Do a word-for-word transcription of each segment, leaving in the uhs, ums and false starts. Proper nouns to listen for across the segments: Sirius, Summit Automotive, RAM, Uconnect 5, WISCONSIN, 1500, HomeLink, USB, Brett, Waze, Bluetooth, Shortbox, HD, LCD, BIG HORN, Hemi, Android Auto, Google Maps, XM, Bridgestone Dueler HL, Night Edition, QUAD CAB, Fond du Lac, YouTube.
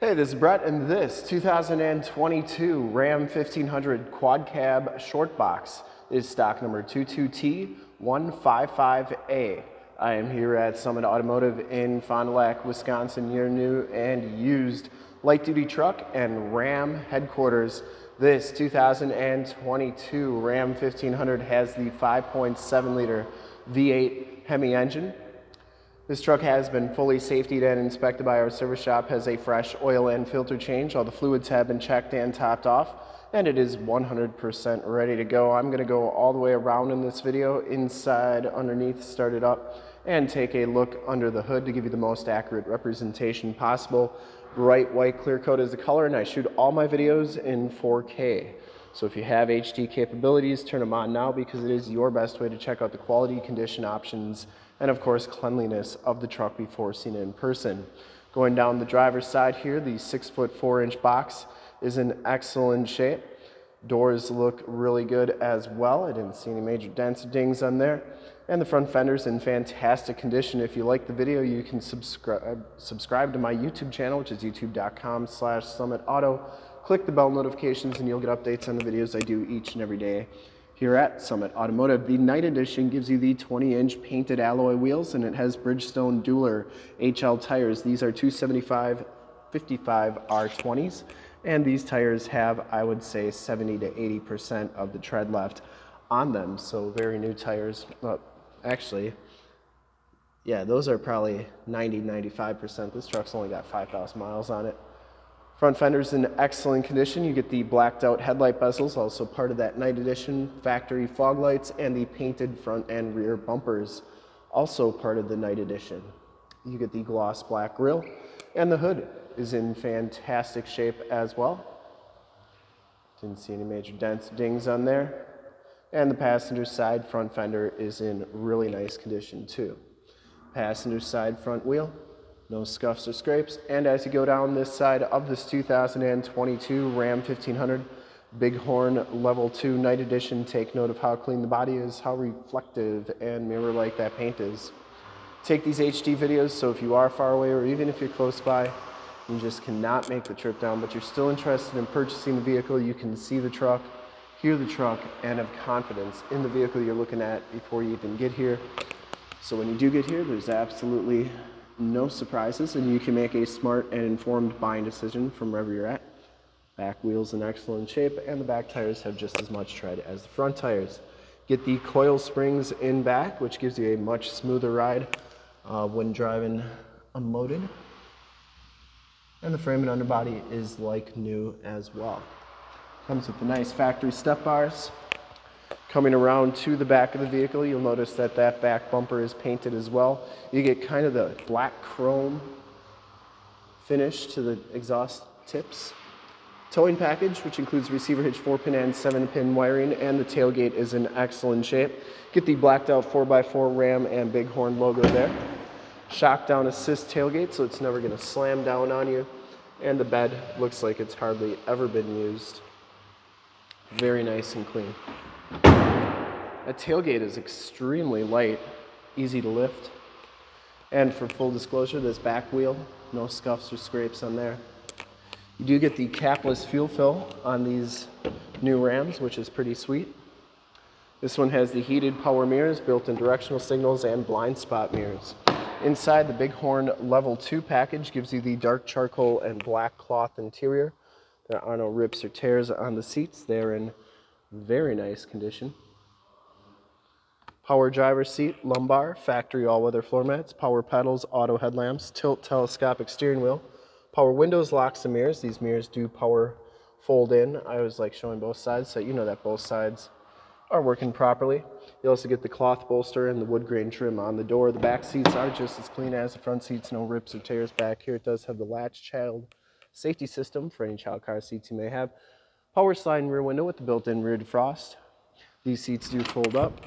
Hey, this is Brett, and this two thousand twenty-two Ram fifteen hundred Quad Cab Short Box is stock number two two T one five five A. I am here at Summit Automotive in Fond du Lac, Wisconsin, your new and used light-duty truck and Ram headquarters. This two thousand twenty-two Ram fifteen hundred has the five point seven liter V eight Hemi engine. This truck has been fully safetied and inspected by our service shop, has a fresh oil and filter change. All the fluids have been checked and topped off, and it is one hundred percent ready to go. I'm gonna go all the way around in this video, inside, underneath, start it up, and take a look under the hood to give you the most accurate representation possible. Bright white clear coat is the color, and I shoot all my videos in four K. So if you have H D capabilities, turn them on now, because it is your best way to check out the quality, condition, options, and of course cleanliness of the truck before seen in person. Going down the driver's side here, the six foot four inch box is in excellent shape. Doors look really good as well. I didn't see any major dents or dings on there. And the front fender's in fantastic condition. If you like the video, you can subscribe subscribe to my YouTube channel, which is youtube dot com slash Summit Auto. Click the bell notifications and you'll get updates on the videos I do each and every day here at Summit Automotive. The Night Edition gives you the twenty inch painted alloy wheels, and it has Bridgestone Dueler H L tires. These are two seventy-five fifty-five R twenties, and these tires have, I would say, seventy to eighty percent of the tread left on them, so very new tires. Well, actually, yeah, those are probably ninety, ninety-five percent. This truck's only got five thousand miles on it. Front fender's in excellent condition. You get the blacked out headlight bezels, also part of that Night Edition, factory fog lights, and the painted front and rear bumpers, also part of the Night Edition. You get the gloss black grille, and the hood is in fantastic shape as well. Didn't see any major dents or dings on there. And the passenger side front fender is in really nice condition too. Passenger side front wheel, no scuffs or scrapes. And as you go down this side of this two thousand twenty-two Ram fifteen hundred Big Horn Level two Night Edition, take note of how clean the body is, how reflective and mirror-like that paint is. Take these H D videos, so if you are far away or even if you're close by, you just cannot make the trip down, but you're still interested in purchasing the vehicle, you can see the truck, hear the truck, and have confidence in the vehicle you're looking at before you even get here. So when you do get here, there's absolutely no surprises, and you can make a smart and informed buying decision from wherever you're at. Back wheel's in excellent shape, and the back tires have just as much tread as the front tires. Get the coil springs in back, which gives you a much smoother ride uh, when driving unloaded. And the frame and underbody is like new as well. Comes with the nice factory step bars. Coming around to the back of the vehicle, you'll notice that that back bumper is painted as well. You get kind of the black chrome finish to the exhaust tips. Towing package, which includes receiver hitch, four pin and seven pin wiring, and the tailgate is in excellent shape. Get the blacked out four by four Ram and Big Horn logo there. Shock down assist tailgate, so it's never gonna slam down on you. And the bed looks like it's hardly ever been used. Very nice and clean. That tailgate is extremely light, easy to lift. And for full disclosure, this back wheel, no scuffs or scrapes on there. You do get the capless fuel fill on these new Rams, which is pretty sweet. This one has the heated power mirrors, built-in directional signals, and blind spot mirrors. Inside, the Big Horn Level two package gives you the dark charcoal and black cloth interior. There are no rips or tears on the seats. They're in very nice condition. Power driver's seat, lumbar, factory all-weather floor mats, power pedals, auto headlamps, tilt telescopic steering wheel, power windows, locks, and mirrors. These mirrors do power fold in. I always like showing both sides so you know that both sides are working properly. You also get the cloth bolster and the wood grain trim on the door. The back seats are just as clean as the front seats, no rips or tears back here. It does have the latch child safety system for any child car seats you may have. Power sliding rear window with the built-in rear defrost. These seats do fold up.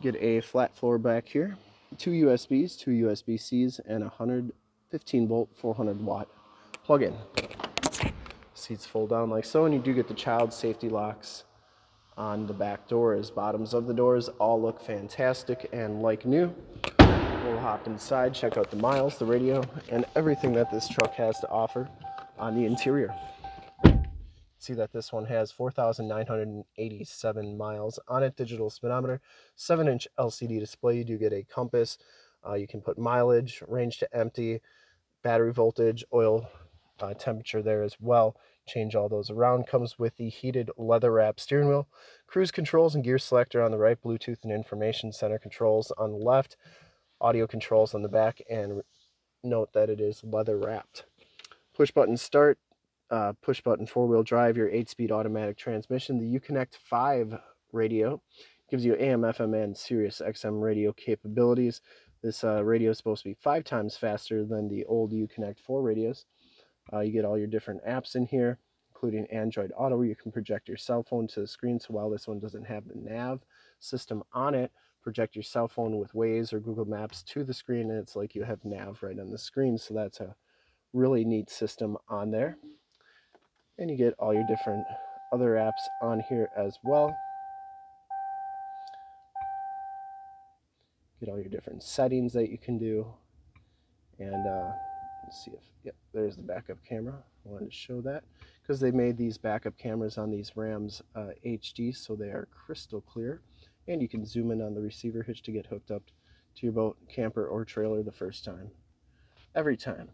Get a flat floor back here. Two U S Bs, two U S B Cs, and a one hundred fifteen volt, four hundred watt plug-in. Seats fold down like so, and you do get the child safety locks on the back doors. Bottoms of the doors all look fantastic and like new. We'll hop inside, check out the miles, the radio, and everything that this truck has to offer on the interior. See that this one has four thousand nine hundred eighty-seven miles on it, digital speedometer, seven inch L C D display. You do get a compass. Uh, you can put mileage, range to empty, battery voltage, oil uh, temperature there as well. Change all those around. Comes with the heated leather wrap steering wheel, cruise controls and gear selector on the right, Bluetooth and information center controls on the left, audio controls on the back, and note that it is leather wrapped. Push button start. Uh, push button four-wheel drive, your eight-speed automatic transmission, the Uconnect five radio gives you A M F M and Sirius X M radio capabilities. This uh, radio is supposed to be five times faster than the old Uconnect four radios. Uh, you get all your different apps in here, including Android Auto, where you can project your cell phone to the screen. So while this one doesn't have the nav system on it, project your cell phone with Waze or Google Maps to the screen, and it's like you have nav right on the screen. So that's a really neat system on there. And you get all your different other apps on here as well. Get all your different settings that you can do. And uh, let's see if, yep, there's the backup camera. I wanted to show that because they made these backup cameras on these Rams uh, H D, so they are crystal clear. And you can zoom in on the receiver hitch to get hooked up to your boat, camper, or trailer the first time, every time.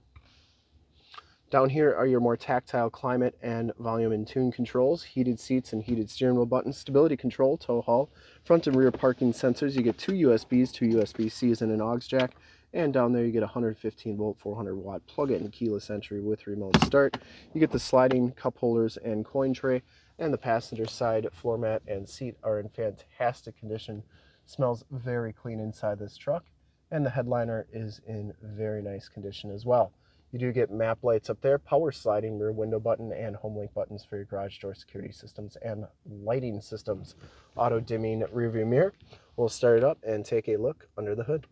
Down here are your more tactile climate and volume and tune controls, heated seats and heated steering wheel buttons, stability control, tow haul, front and rear parking sensors. You get two U S Bs, two U S B Cs, and an aux jack. And down there you get a one hundred fifteen volt, four hundred watt plug-in keyless entry with remote start. You get the sliding cup holders and coin tray, and the passenger side floor mat and seat are in fantastic condition. Smells very clean inside this truck, and the headliner is in very nice condition as well. You do get map lights up there, power sliding rear window button, and HomeLink buttons for your garage door security systems and lighting systems. Auto dimming rearview mirror. We'll start it up and take a look under the hood.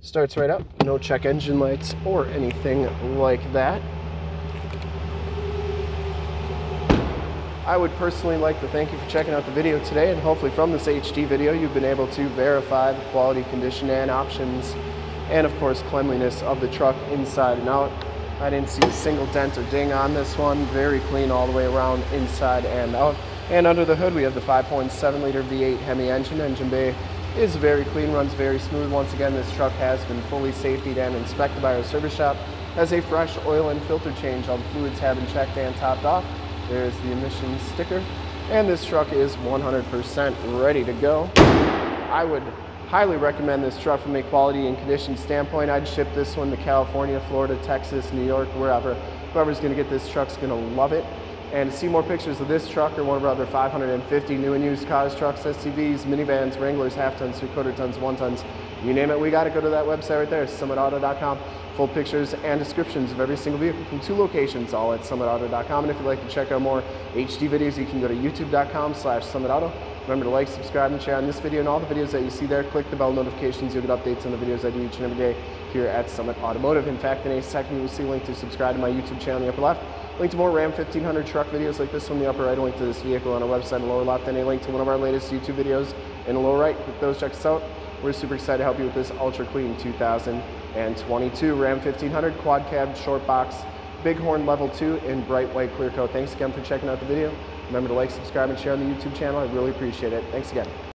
Starts right up, no check engine lights or anything like that. I would personally like to thank you for checking out the video today, and hopefully from this H D video you've been able to verify the quality, condition, and options, and of course cleanliness of the truck inside and out. I didn't see a single dent or ding on this one. Very clean all the way around, inside and out. And under the hood we have the five point seven liter V eight Hemi engine. Engine bay is very clean, runs very smooth. Once again, this truck has been fully safetied and inspected by our service shop. Has a fresh oil and filter change. All the fluids have been checked and topped off. There's the emissions sticker, and this truck is one hundred percent ready to go. I would highly recommend this truck from a quality and condition standpoint. I'd ship this one to California, Florida, Texas, New York, wherever. Whoever's gonna get this truck's gonna love it. And to see more pictures of this truck or one of our other five hundred fifty new and used cars, trucks, S U Vs, minivans, Wranglers, half tons, three quarter tons, one tons, you name it, we got to go to that website right there, summit auto dot com. Full pictures and descriptions of every single vehicle from two locations, all at summit auto dot com. And if you'd like to check out more H D videos, you can go to youtube dot com slash summit auto. Remember to like, subscribe, and share on this video and all the videos that you see there. Click the bell notifications. You'll get updates on the videos I do each and every day here at Summit Automotive. In fact, in a second, you will see a link to subscribe to my YouTube channel in the upper left, link to more Ram fifteen hundred truck videos like this one in the upper right, a link to this vehicle on our website in the lower left, and a link to one of our latest YouTube videos in the lower right. Click those, check us out. We're super excited to help you with this ultra clean two thousand twenty-two Ram fifteen hundred quad cab short box big horn level two in bright white clear coat. Thanks again for checking out the video. Remember to like, subscribe, and share on the YouTube channel. I really appreciate it. Thanks again.